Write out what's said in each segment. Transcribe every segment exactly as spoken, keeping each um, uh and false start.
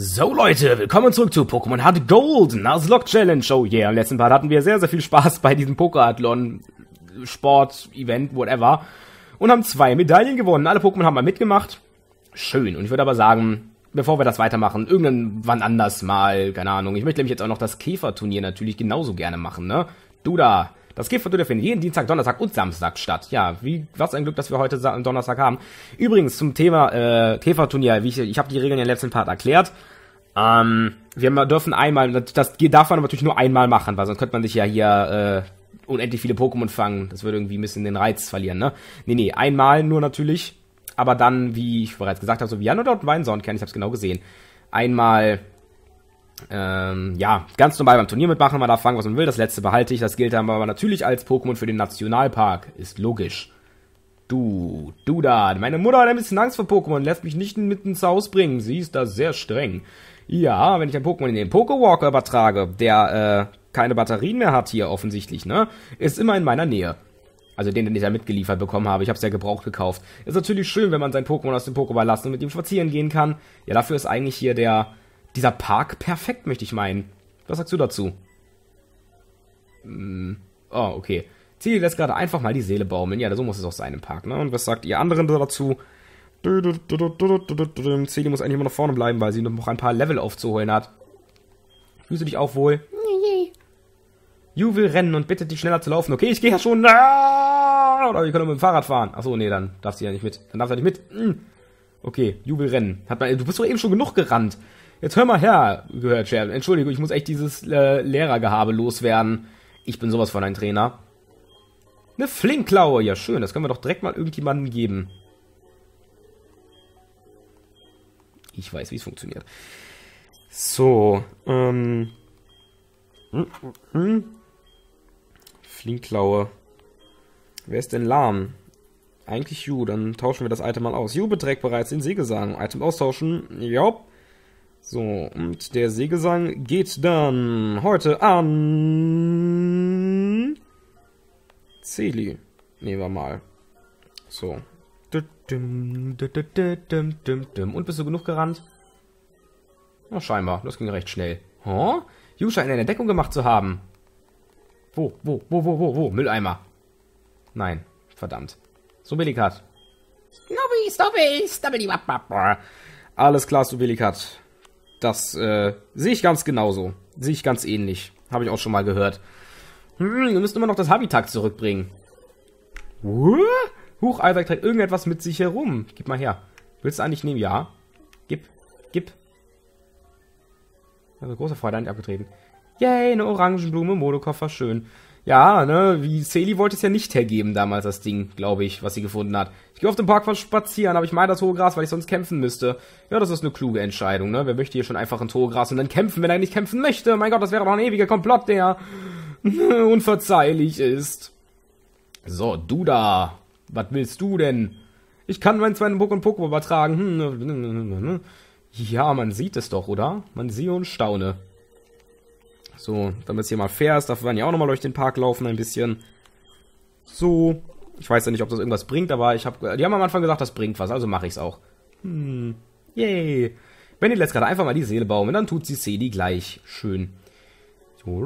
So Leute, willkommen zurück zu Pokémon Heart Gold, Nuzlocke Challenge, oh yeah. Im letzten Part hatten wir sehr, sehr viel Spaß bei diesem Pokéathlon, Sport, Event, whatever. Und haben zwei Medaillen gewonnen, alle Pokémon haben mal mitgemacht. Schön, und ich würde aber sagen, bevor wir das weitermachen, irgendwann anders mal, keine Ahnung. Ich möchte nämlich jetzt auch noch das Käferturnier natürlich genauso gerne machen, ne? Du da, das Käferturnier findet jeden Dienstag, Donnerstag und Samstag statt. Ja, wie, was ein Glück, dass wir heute Sa- Donnerstag haben. Übrigens, zum Thema äh, Käferturnier, wie ich, ich habe die Regeln im letzten Part erklärt. Ähm, wir dürfen einmal, das darf man natürlich nur einmal machen, weil sonst könnte man sich ja hier äh, unendlich viele Pokémon fangen. Das würde irgendwie ein bisschen den Reiz verlieren, ne? Nee, nee, einmal nur natürlich, aber dann, wie ich bereits gesagt habe, so wie Jan oder Weinsonnenkern, ich habe es genau gesehen, einmal, ähm, ja, ganz normal beim Turnier mitmachen, man darf fangen, was man will, das letzte behalte ich, das gilt dann aber natürlich als Pokémon für den Nationalpark, ist logisch. Du, du da, meine Mutter hat ein bisschen Angst vor Pokémon, lässt mich nicht mit ins Haus bringen, sie ist da sehr streng. Ja, wenn ich ein Pokémon in den Poké-Walker übertrage, der äh, keine Batterien mehr hat hier offensichtlich, ne, ist immer in meiner Nähe. Also den, den ich da mitgeliefert bekommen habe. Ich habe es ja gebraucht gekauft. Ist natürlich schön, wenn man sein Pokémon aus dem Pokéball lässt und mit ihm spazieren gehen kann. Ja, dafür ist eigentlich hier der dieser Park perfekt, möchte ich meinen. Was sagst du dazu? Hm. Oh, okay. Ziel lässt gerade einfach mal die Seele baumeln. Ja, so muss es auch sein im Park, ne? Und was sagt ihr anderen dazu? Celie muss eigentlich immer noch vorne bleiben, weil sie noch ein paar Level aufzuholen hat. Fühlst du dich auch wohl? Ju will rennen und bittet dich schneller zu laufen. Okay, ich gehe ja schon. Oder wir können mit dem Fahrrad fahren. Achso, nee, dann darf sie ja nicht mit. Dann darf sie ja nicht mit. Okay, Ju will rennen. Hat man, du bist doch eben schon genug gerannt. Jetzt hör mal her, gehört Scherben. Entschuldigung, ich muss echt dieses äh, Lehrergehabe loswerden. Ich bin sowas von ein Trainer. Eine Flinkklaue. Ja, schön. Das können wir doch direkt mal irgendjemandem geben. Ich weiß, wie es funktioniert. So, ähm... Mm -mm. Flinkklaue. Wer ist denn lahm? Eigentlich Ju, dann tauschen wir das Item mal aus. Ju beträgt bereits den Sägesang. Item austauschen, jopp. So, und der Sägesang geht dann heute an... Celie. Nehmen wir mal. So. Und bist du genug gerannt? Na, scheinbar. Das ging recht schnell. Huh? Ju scheint eine Entdeckung gemacht zu haben. Wo, wo, wo, wo, wo, wo? Mülleimer. Nein, verdammt. So Billikat. Snobby, Snobby, Snobby, alles klar, so Billikat. Das äh, sehe ich ganz genauso. Sehe ich ganz ähnlich. Habe ich auch schon mal gehört. Hm, wir müssen immer noch das Habitat zurückbringen. Huh? Huch, Isaac trägt irgendetwas mit sich herum. Gib mal her. Willst du eigentlich nehmen? Ja. Gib, gib. Also große Freude an dich abgetreten. Yay, eine Orangenblume, Modekoffer, schön. Ja, ne, wie Celie wollte es ja nicht hergeben damals, das Ding, glaube ich, was sie gefunden hat. Ich gehe auf dem Park spazieren, aber ich meine das hohe Gras, weil ich sonst kämpfen müsste. Ja, das ist eine kluge Entscheidung, ne? Wer möchte hier schon einfach ins hohe Gras und dann kämpfen, wenn er nicht kämpfen möchte? Mein Gott, das wäre doch ein ewiger Komplott, der unverzeihlich ist. So, du da. Was willst du denn? Ich kann meinen zweiten Pokémon Pokémon übertragen. Hm. Ja, man sieht es doch, oder? Man sehe und staune. So, damit es hier mal fair ist, darf man ja auch nochmal durch den Park laufen ein bisschen. So. Ich weiß ja nicht, ob das irgendwas bringt, aber ich habe, die haben am Anfang gesagt, das bringt was, also mache ich es auch. Hm. Yay. Benny lässt gerade einfach mal die Seele baumeln, dann tut sie Celie gleich. Schön. So.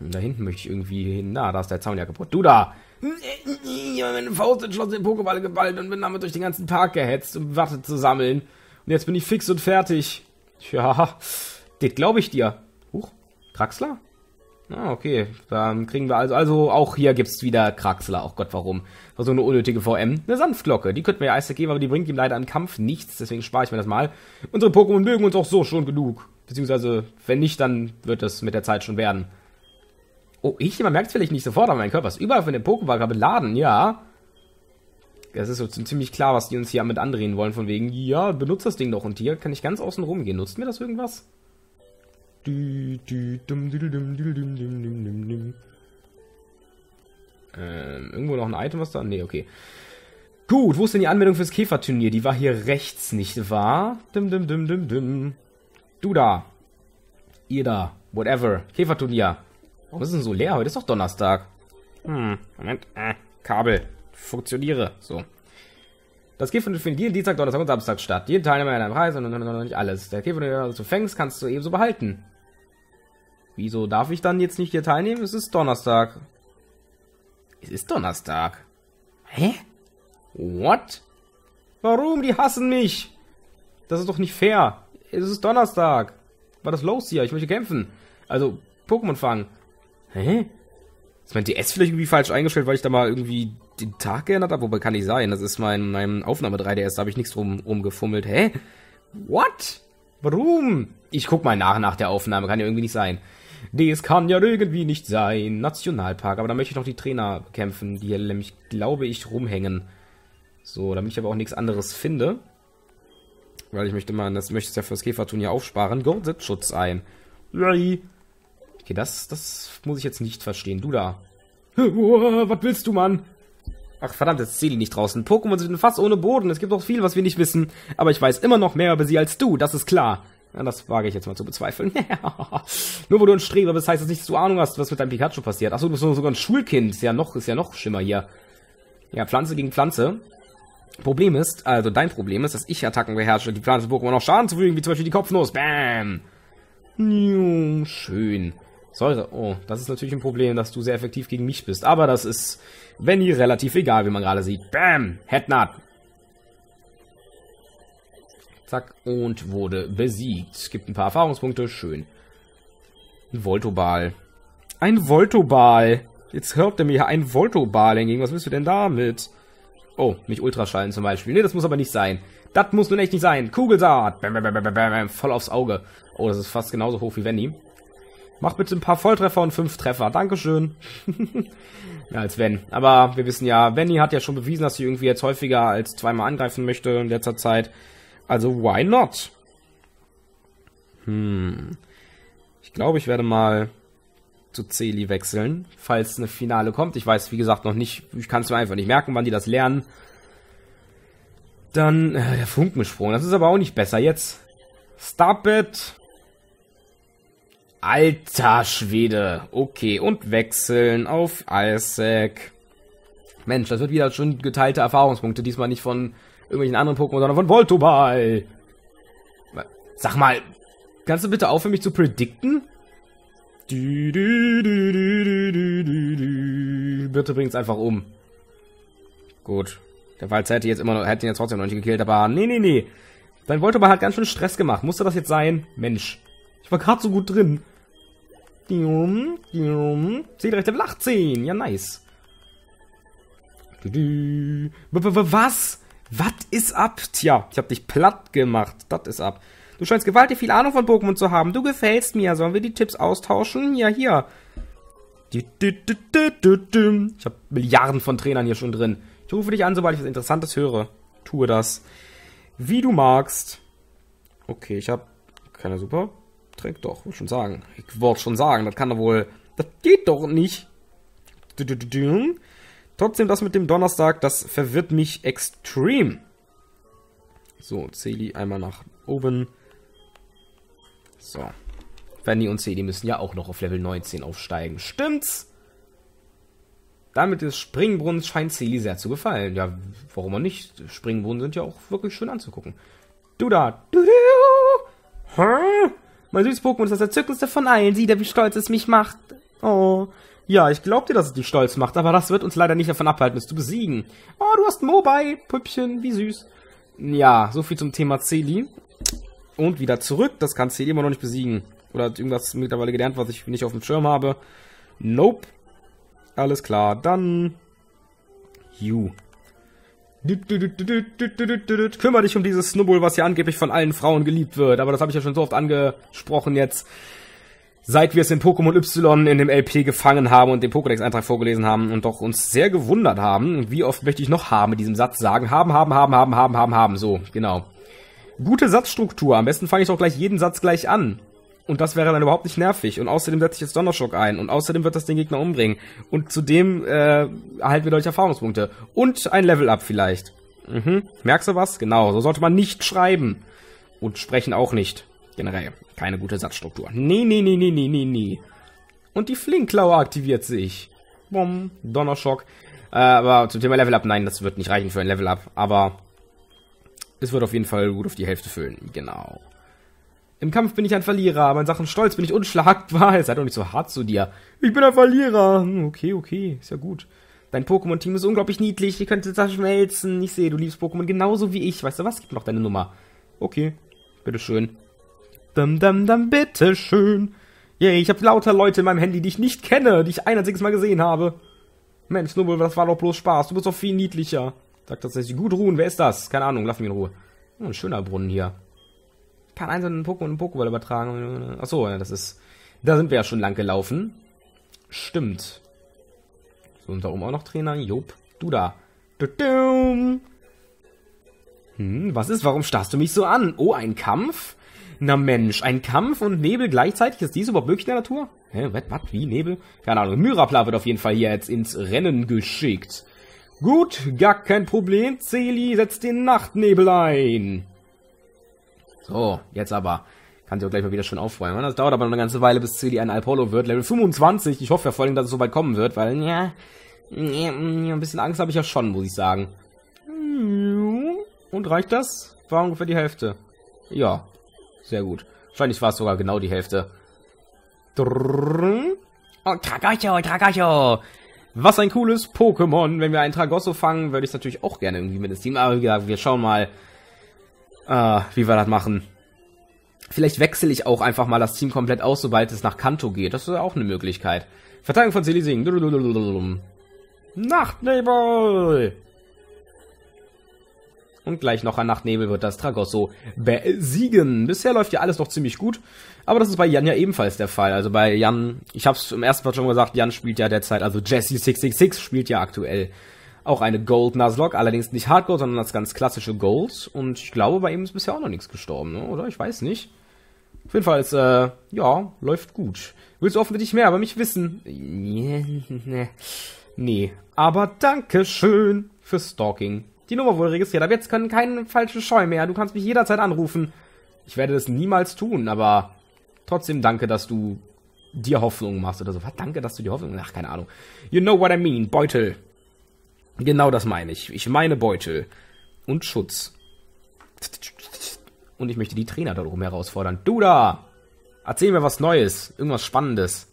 Da hinten möchte ich irgendwie hin. Na, da ist der Zaun ja kaputt. Du da! Ich habe meine Faust entschlossen den Pokéball geballt und bin damit durch den ganzen Park gehetzt, um Watte zu sammeln. Und jetzt bin ich fix und fertig. Ja, das glaube ich dir. Huch, Kraxler? Ah, okay. Dann kriegen wir also, also auch hier gibt es wieder Kraxler. Ach Gott, warum? War so eine unnötige V M. Eine Sanftglocke. Die könnten wir ja Eis geben, aber die bringt ihm leider im Kampf nichts. Deswegen spare ich mir das mal. Unsere Pokémon mögen uns auch so schon genug. Beziehungsweise, wenn nicht, dann wird das mit der Zeit schon werden. Oh, ich, man merkt es vielleicht nicht sofort, aber mein Körper ist überall von dem Pokéwalker beladen, ja. Das ist so ziemlich klar, was die uns hier mit andrehen wollen, von wegen, ja, benutzt das Ding doch und hier kann ich ganz außen rum gehen. Nutzt mir das irgendwas? Ähm, irgendwo noch ein Item, was da? Nee, okay. Gut, wo ist denn die Anmeldung fürs Käferturnier? Die war hier rechts, nicht wahr? Dim, dim, dim, dim, dim. Du da. Ihr da. Whatever. Käferturnier. Warum ist denn so leer? Heute ist doch Donnerstag. Hm, Moment. Äh, Kabel. Funktioniere. So. Das Käfer findet jeden Dienstag, Donnerstag und Samstag statt. Jeden Teilnehmer in einem Preis und, und, und, und nicht alles. Der Käfer, den du fängst, kannst du ebenso behalten. Wieso darf ich dann jetzt nicht hier teilnehmen? Es ist Donnerstag. Es ist Donnerstag. Hä? What? Warum? Die hassen mich. Das ist doch nicht fair. Es ist Donnerstag. War das los hier? Ich möchte kämpfen. Also, Pokémon fangen. Hä? Ist mein D S vielleicht irgendwie falsch eingestellt, weil ich da mal irgendwie den Tag geändert habe? Wobei kann nicht sein. Das ist mein, mein Aufnahme drei D S. Da habe ich nichts drum rumgefummelt. Hä? What? Warum? Ich guck mal nach nach der Aufnahme. Kann ja irgendwie nicht sein. Das kann ja irgendwie nicht sein. Nationalpark. Aber da möchte ich noch die Trainer bekämpfen, die hier nämlich, glaube ich, rumhängen. So, damit ich aber auch nichts anderes finde. Weil ich möchte mal, das möchte ich ja fürs Käferturnier aufsparen. Gold setzt Schutz ein. Okay, das, das muss ich jetzt nicht verstehen. Du da. Was willst du, Mann? Ach, verdammt, jetzt sehe ich nicht draußen. Pokémon sind fast ohne Boden. Es gibt auch viel, was wir nicht wissen. Aber ich weiß immer noch mehr über sie als du. Das ist klar. Ja, das wage ich jetzt mal zu bezweifeln. Nur wo du ein Streber bist, heißt das nicht, dass du Ahnung hast, was mit deinem Pikachu passiert. Achso, du bist sogar ein Schulkind. Ist ja noch, ist ja noch schlimmer hier. Ja, Pflanze gegen Pflanze. Problem ist, also dein Problem ist, dass ich Attacken beherrsche, die Pflanzen Pokémon auch Schaden zufügen, wie zum Beispiel die Kopfnuss. Bam! Schön. Säure. Oh, das ist natürlich ein Problem, dass du sehr effektiv gegen mich bist. Aber das ist, wenn nie, relativ egal, wie man gerade sieht. Bam! Headnut. Zack. Und wurde besiegt. Gibt ein paar Erfahrungspunkte. Schön. Ein Voltoball. Ein Voltoball. Jetzt hört er mir hier ein Voltoball hingegen. Was willst du denn damit? Oh, mich Ultraschallen zum Beispiel. Ne, das muss aber nicht sein. Das muss nun echt nicht sein. Kugelsaat. Bam, bam, bam, bam, bam, voll aufs Auge. Oh, das ist fast genauso hoch wie Venny. Mach bitte ein paar Volltreffer und fünf Treffer. Dankeschön. Ja, als wenn. Aber wir wissen ja, Venny hat ja schon bewiesen, dass sie irgendwie jetzt häufiger als zweimal angreifen möchte in letzter Zeit. Also, why not? Hm. Ich glaube, ich werde mal zu Celi wechseln, falls eine Finale kommt. Ich weiß, wie gesagt, noch nicht, ich kann es mir einfach nicht merken, wann die das lernen. Dann, äh, der Funkengesprungen, das ist aber auch nicht besser jetzt. Stop it! Alter Schwede! Okay, und wechseln auf Isaac. Mensch, das wird wieder schon geteilte Erfahrungspunkte, diesmal nicht von irgendwelchen anderen Pokémon, sondern von Voltoball! Sag mal, kannst du bitte aufhören, mich zu predikten? Bitte bring's einfach um. Gut. Der Walz hätte jetzt immer noch, hätte ihn jetzt trotzdem noch nicht gekillt, aber nee, nee, nee. Dein Voltoball hat ganz schön Stress gemacht. Musste das jetzt sein? Mensch. Ich war gerade so gut drin. Zielrechte Level achtzehn. Ja, nice. Was? Was ist ab? Tja, ich hab dich platt gemacht. Das ist ab. Du scheinst gewaltig viel Ahnung von Pokémon zu haben. Du gefällst mir. Sollen wir die Tipps austauschen? Ja, hier. Ich habe Milliarden von Trainern hier schon drin. Ich rufe dich an, sobald ich was Interessantes höre. Tue das. Wie du magst. Okay, ich habe... Keiner super. Trick doch, wollte schon sagen. Ich wollte schon sagen, das kann doch wohl... Das geht doch nicht. Trotzdem, das mit dem Donnerstag, das verwirrt mich extrem. So, Celi einmal nach oben. So. Fanny und Celi müssen ja auch noch auf Level neunzehn aufsteigen. Stimmt's? Damit ist Springbrunnen, scheint Celi sehr zu gefallen. Ja, warum auch nicht? Springbrunnen sind ja auch wirklich schön anzugucken. Du da. Du, du. Hä? Mein süßes Pokémon ist das erzückendste von allen. Sieh da, wie stolz es mich macht. Oh. Ja, ich glaub dir, dass es dich stolz macht, aber das wird uns leider nicht davon abhalten, es zu besiegen. Oh, du hast Mobile. Püppchen, wie süß. Ja, so viel zum Thema Celi. Und wieder zurück. Das kann Celi immer noch nicht besiegen. Oder hat irgendwas mittlerweile gelernt, was ich nicht auf dem Schirm habe. Nope. Alles klar. Dann... You. Kümmere dich um dieses Snubbel, was ja angeblich von allen Frauen geliebt wird. Aber das habe ich ja schon so oft angesprochen jetzt. Seit wir es in Pokémon Y in dem L P gefangen haben und den Pokédex-Eintrag vorgelesen haben und doch uns sehr gewundert haben, wie oft möchte ich noch haben mit diesem Satz sagen? Haben, haben, haben, haben, haben, haben, haben. So, genau. Gute Satzstruktur. Am besten fange ich doch gleich jeden Satz gleich an. Und das wäre dann überhaupt nicht nervig. Und außerdem setze ich jetzt Donnerschock ein. Und außerdem wird das den Gegner umbringen. Und zudem äh, erhalten wir deutlich Erfahrungspunkte. Und ein Level-Up vielleicht. Mhm. Merkst du was? Genau. So sollte man nicht schreiben. Und sprechen auch nicht. Generell keine gute Satzstruktur. Nee, nee, nee, nee, nee, nee, nee. Und die Flinkklaue aktiviert sich. Bumm, Donnerschock. Äh, aber zum Thema Level-Up, nein, das wird nicht reichen für ein Level-Up. Aber Es wird auf jeden Fall gut auf die Hälfte füllen, genau. Im Kampf bin ich ein Verlierer, aber in Sachen Stolz bin ich unschlagbar. Jetzt sei doch nicht so hart zu dir. Ich bin ein Verlierer. Hm, okay, okay, ist ja gut. Dein Pokémon-Team ist unglaublich niedlich, die könnte zerschmelzen. Ich sehe, du liebst Pokémon genauso wie ich. Weißt du was? Gib noch deine Nummer. Okay, bitteschön. Dam, dam, dam, bitteschön. Yay, ich habe lauter Leute in meinem Handy, die ich nicht kenne, die ich ein einziges Mal gesehen habe. Mensch, Snowball, das war doch bloß Spaß. Du bist doch viel niedlicher. Sagt tatsächlich, gut ruhen, wer ist das? Keine Ahnung, lass mich in Ruhe. Oh, ein schöner Brunnen hier. Ich kann einzelnen Pokémon und Pokéball übertragen. Achso, ja, das ist... Da sind wir ja schon lang gelaufen. Stimmt. So, und da oben auch noch Trainer. Job, du da. Hm, was ist? Warum starrst du mich so an? Oh, ein Kampf? Na Mensch, ein Kampf und Nebel gleichzeitig? Ist dies überhaupt möglich in der Natur? Hä, was, was, wie, Nebel? Keine Ahnung, Myrapla wird auf jeden Fall hier jetzt ins Rennen geschickt. Gut, gar kein Problem. Celi setzt den Nachtnebel ein. So, jetzt aber. Kann sie auch gleich mal wieder schön aufräumen. Das dauert aber noch eine ganze Weile, bis Celi ein Alpolo wird. Level fünfundzwanzig. Ich hoffe ja vor allem, dass es so weit kommen wird, weil, ja, ein bisschen Angst habe ich ja schon, muss ich sagen. Und reicht das? War ungefähr die Hälfte. Ja, sehr gut. Wahrscheinlich war es sogar genau die Hälfte. Oh, Tragocho, Tragocho. Was ein cooles Pokémon. Wenn wir einen Tragosso fangen, würde ich es natürlich auch gerne irgendwie mit ins Team. Aber wie gesagt, wir schauen mal, äh, wie wir das machen. Vielleicht wechsle ich auch einfach mal das Team komplett aus, sobald es nach Kanto geht. Das ist ja auch eine Möglichkeit. Verteidigung von Celi singen. Nachtnebel! Und gleich noch ein Nachtnebel wird das Tragosso besiegen. Bisher läuft ja alles noch ziemlich gut. Aber das ist bei Jan ja ebenfalls der Fall. Also bei Jan, ich habe es im ersten Part schon gesagt, Jan spielt ja derzeit, also Jessi sechs sechs sechs spielt ja aktuell auch eine Gold Nuzlocke. Allerdings nicht Hard Gold, sondern das ganz klassische Gold. Und ich glaube, bei ihm ist bisher auch noch nichts gestorben, ne? Oder? Ich weiß nicht. Auf jeden Fall, ist, äh, ja, läuft gut. Willst du offensichtlich mehr über mich wissen? Nee. Aber Dankeschön für Stalking. Die Nummer wurde registriert, aber jetzt können keine falsche Scheu mehr. Du kannst mich jederzeit anrufen. Ich werde das niemals tun, aber trotzdem danke, dass du dir Hoffnung machst oder so. Was? Danke, dass du dir Hoffnung machst? Ach, keine Ahnung. You know what I mean. Beutel. Genau das meine ich. Ich meine Beutel. Und Schutz. Und ich möchte die Trainer da oben herausfordern. Du da! Erzähl mir was Neues. Irgendwas Spannendes.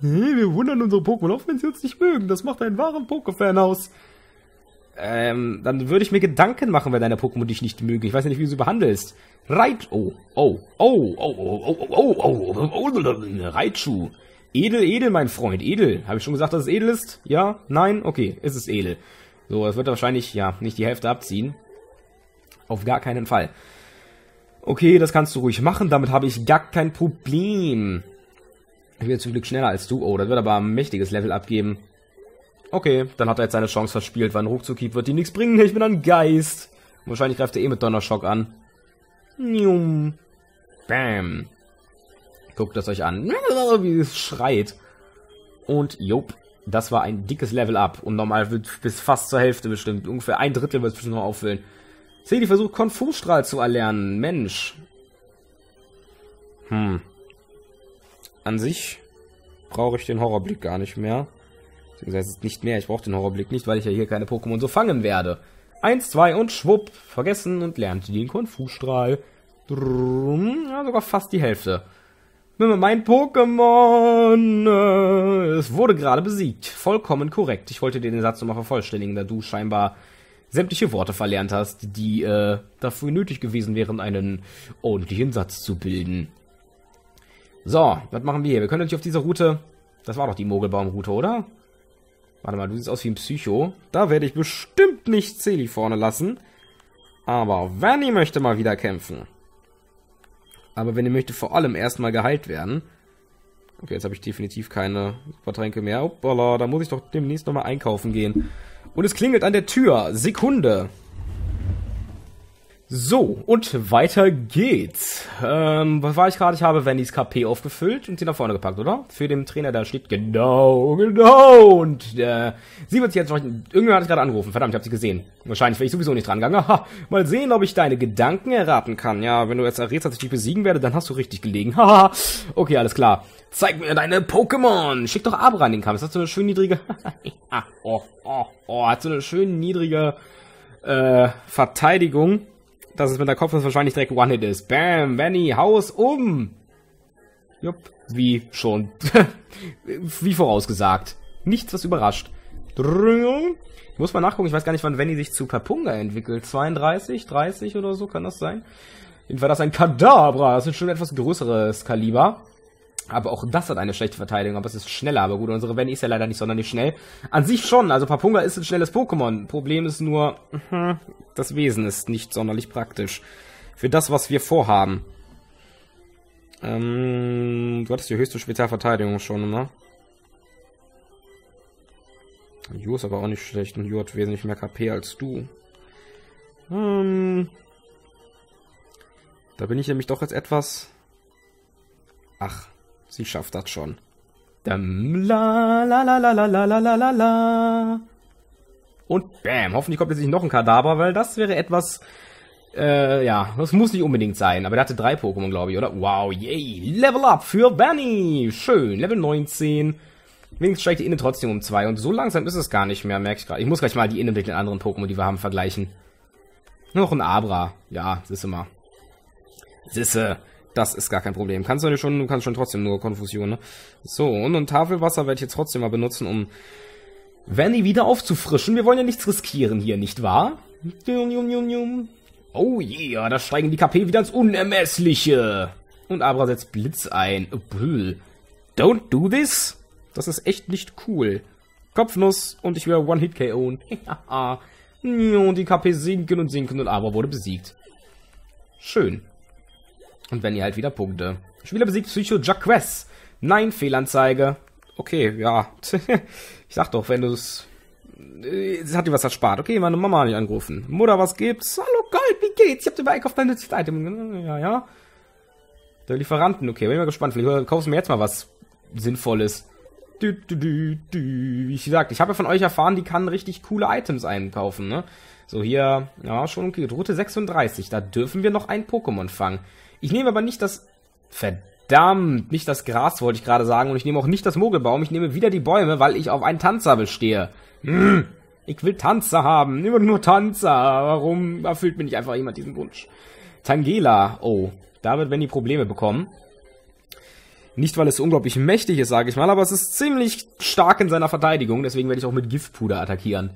Nee, wir wundern unsere Pokémon auf, wenn sie uns nicht mögen. Das macht einen wahren Poké-Fan aus. Ähm, dann würde ich mir Gedanken machen, wenn deine Pokémon dich nicht mögen. Ich weiß ja nicht, wie du sie behandelst. Reit... Oh, oh, oh, oh, oh, oh, oh, oh, oh, oh, Raichu. Edel, edel, mein Freund, edel. Habe ich schon gesagt, dass es edel ist? Ja? Nein? Okay, es ist edel. So, das wird wahrscheinlich, ja, nicht die Hälfte abziehen. Auf gar keinen Fall. Okay, das kannst du ruhig machen, damit habe ich gar kein Problem. Ich bin zum Glück schneller als du. Oh, das wird aber ein mächtiges Level abgeben. Okay, dann hat er jetzt seine Chance verspielt, weil ein Ruckzuckieb wird ihm nichts bringen. Ich bin ein Geist. Wahrscheinlich greift er eh mit Donnerschock an. Bam. Guckt das euch an. Wie es schreit. Und jop, das war ein dickes Level-Up. Und normal wird bis fast zur Hälfte bestimmt. Ungefähr ein Drittel wird es bestimmt noch auffüllen. Celi versucht, Konfusstrahl zu erlernen. Mensch. Hm. An sich brauche ich den Horrorblick gar nicht mehr. Das heißt nicht mehr, ich brauche den Horrorblick nicht, weil ich ja hier keine Pokémon so fangen werde. Eins, zwei und schwupp. Vergessen und lernt den Konfusstrahl. Ja, sogar fast die Hälfte. Mein Pokémon. Es wurde gerade besiegt. Vollkommen korrekt. Ich wollte dir den Satz nochmal vervollständigen, da du scheinbar sämtliche Worte verlernt hast, die äh, dafür nötig gewesen wären, einen ordentlichen Satz zu bilden. So, was machen wir hier? Wir können natürlich auf dieser Route... Das war doch die Mogelbaumroute, oder? Warte mal, du siehst aus wie ein Psycho. Da werde ich bestimmt nicht Celi vorne lassen. Aber Vanni möchte mal wieder kämpfen. Aber Vanni möchte vor allem erstmal geheilt werden. Okay, jetzt habe ich definitiv keine Supertränke mehr. Hoppala, da muss ich doch demnächst nochmal einkaufen gehen. Und es klingelt an der Tür. Sekunde. So, und weiter geht's. Ähm, was war ich gerade? Ich habe Vannis K P aufgefüllt und sie nach vorne gepackt, oder? Für den Trainer, da steht genau, genau. Und äh, sie wird sich jetzt noch... Irgendwer hat ich gerade angerufen. Verdammt, ich habe sie gesehen. Wahrscheinlich wäre ich sowieso nicht dran gegangen. Haha, mal sehen, ob ich deine Gedanken erraten kann. Ja, wenn du jetzt errätst, dass ich dich besiegen werde, dann hast du richtig gelegen. Haha, okay, alles klar. Zeig mir deine Pokémon. Schick doch Abra in den Kampf. Das hat so eine schön niedrige... oh, oh, oh, hat so eine schön niedrige äh, Verteidigung. dass es mit der Kopfnuss wahrscheinlich direkt One-Hit ist. Bam, Vanny, Haus um! Jupp, wie schon. Wie vorausgesagt. Nichts, was überrascht. Ich muss mal nachgucken, ich weiß gar nicht, wann Vanny sich zu Papunga entwickelt. zweiunddreißig, dreißig oder so, kann das sein? Jedenfalls war das ein Kadabra, das ist schon etwas größeres Kaliber. Aber auch das hat eine schlechte Verteidigung, aber es ist schneller. Aber gut, unsere Vanny ist ja leider nicht sonderlich schnell. An sich schon, also Papunga ist ein schnelles Pokémon. Problem ist nur, das Wesen ist nicht sonderlich praktisch. Für das, was wir vorhaben. Ähm, du hattest die höchste Spezialverteidigung schon, ne? Ju ist aber auch nicht schlecht und Ju hat wesentlich mehr K P als du. Ähm, da bin ich nämlich doch jetzt etwas... Ach, sie schafft das schon. Dam, la, la, la, la, la, la, la, la. Und bam, hoffentlich kommt jetzt nicht noch ein Kadabra, weil das wäre etwas... Äh, ja, das muss nicht unbedingt sein, aber der hatte drei Pokémon, glaube ich, oder? Wow, yay! Level up für Vanny! Schön, Level neunzehn. Wenigstens steigt die Inne trotzdem um zwei und so langsam ist es gar nicht mehr, merke ich gerade. Ich muss gleich mal die Inne mit den anderen Pokémon, die wir haben, vergleichen. Nur noch ein Abra. Ja, Sisse mal. Sisse, das ist gar kein Problem. Kannst du ja schon, du kannst schon trotzdem nur Konfusion, ne? So, und ein Tafelwasser werde ich jetzt trotzdem mal benutzen, um Vanny wieder aufzufrischen. Wir wollen ja nichts riskieren hier, nicht wahr? Oh yeah, da steigen die K P wieder ins Unermessliche. Und Abra setzt Blitz ein. Don't do this. Das ist echt nicht cool. Kopfnuss und ich wäre One-Hit-K O. Und die K P sinken und sinken und Abra wurde besiegt. Schön. Und wenn ihr halt wieder Punkte. Spieler besiegt Psycho Jacques. Nein, Fehlanzeige. Okay, ja. Ich sag doch, wenn du es... Es hat dir was erspart. Okay, meine Mama hat nicht angerufen. Mutter, was gibt's? Hallo Gold, wie geht's? Ich hab dir bei Einkauf dein nützliches Item. Ja, ja. Der Lieferanten, okay, bin ich mal gespannt. Vielleicht kaufst du mir jetzt mal was Sinnvolles. Du, du, du, du. Wie gesagt, ich habe ja von euch erfahren, die kann richtig coole Items einkaufen, ne? So, hier, ja, schon okay. Route sechsunddreißig, da dürfen wir noch ein Pokémon fangen. Ich nehme aber nicht das... Verdammt, nicht das Gras, wollte ich gerade sagen. Und ich nehme auch nicht das Mogelbaum, ich nehme wieder die Bäume, weil ich auf einen Tanzer bestehe. Hm, ich will Tanzer haben, immer nur Tanzer. Warum erfüllt mir nicht einfach jemand diesen Wunsch? Tangela, oh, da wird Vanny Probleme bekommen. Nicht, weil es unglaublich mächtig ist, sage ich mal, aber es ist ziemlich stark in seiner Verteidigung. Deswegen werde ich auch mit Giftpuder attackieren.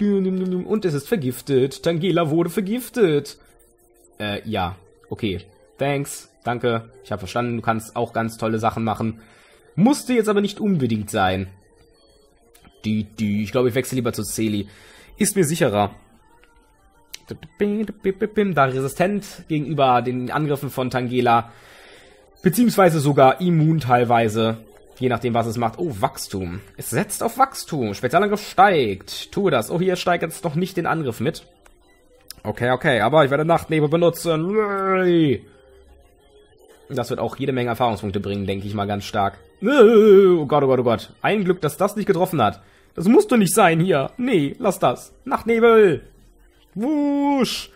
Und es ist vergiftet. Tangela wurde vergiftet. Äh, ja. Okay. Thanks. Danke. Ich habe verstanden, du kannst auch ganz tolle Sachen machen. Musste jetzt aber nicht unbedingt sein. Die, die. Ich glaube, ich wechsle lieber zu Celi. Ist mir sicherer. Da resistent gegenüber den Angriffen von Tangela... Beziehungsweise sogar immun teilweise. Je nachdem, was es macht. Oh, Wachstum. Es setzt auf Wachstum. Spezialangriff steigt. Tue das. Oh, hier steigt jetzt noch nicht den Angriff mit. Okay, okay. Aber ich werde Nachtnebel benutzen. Das wird auch jede Menge Erfahrungspunkte bringen, denke ich mal ganz stark. Oh Gott, oh Gott, oh Gott. Ein Glück, dass das nicht getroffen hat. Das musst du nicht sein hier. Nee, lass das. Nachtnebel. Wusch.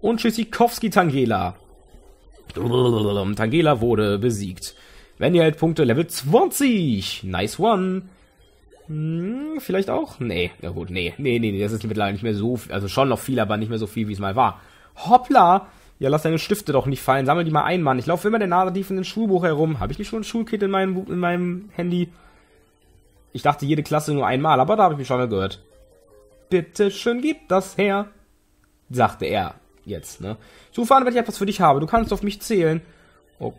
Und Tschüssikowski-Tangela. Tangela wurde besiegt. Vanny hält Punkte Level zwanzig. Nice one. Hm, vielleicht auch? Nee, na gut, nee, nee, nee, das ist mittlerweile nicht mehr so viel. Also schon noch viel, aber nicht mehr so viel, wie es mal war. Hoppla! Ja, lass deine Stifte doch nicht fallen. Sammel die mal ein, Mann. Ich laufe immer der Nase tief in den Schulbuch herum. Habe ich nicht schon ein Schulkit in meinem, in meinem Handy? Ich dachte, jede Klasse nur einmal, aber da habe ich mich schon mal gehört. Bitte schön, gib das her, sagte er. Jetzt, ne? Zufahren, wenn ich etwas für dich habe. Du kannst auf mich zählen. Oh.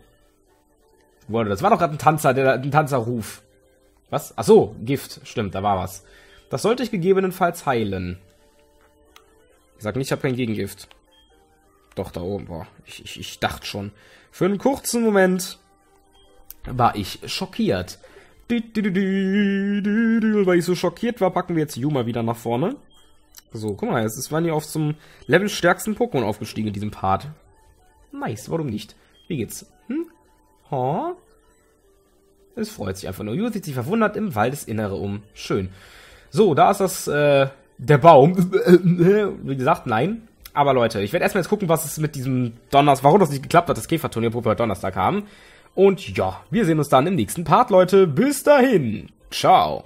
Wurde, das war doch gerade ein Tanzer, der ein Tanzerruf. Was? Ach so, Gift. Stimmt, da war was. Das sollte ich gegebenenfalls heilen. Ich sag nicht, ich habe kein Gegengift. Doch, da oben war. Ich, ich, ich dachte schon. Für einen kurzen Moment war ich schockiert. Weil ich so schockiert war, packen wir jetzt Yuma wieder nach vorne. So, guck mal, es waren hier auf zum Level stärksten Pokémon aufgestiegen in diesem Part. Nice, warum nicht? Wie geht's? Hm? Ha? Es freut sich einfach nur. Ju sieht sich verwundert im Waldesinnere um. Schön. So, da ist das, äh, der Baum. Wie gesagt, nein. Aber Leute, ich werde erstmal jetzt gucken, was es mit diesem Donnerstag, warum das nicht geklappt hat, das Käferturnier, wo wir Donnerstag haben. Und ja, wir sehen uns dann im nächsten Part, Leute. Bis dahin. Ciao.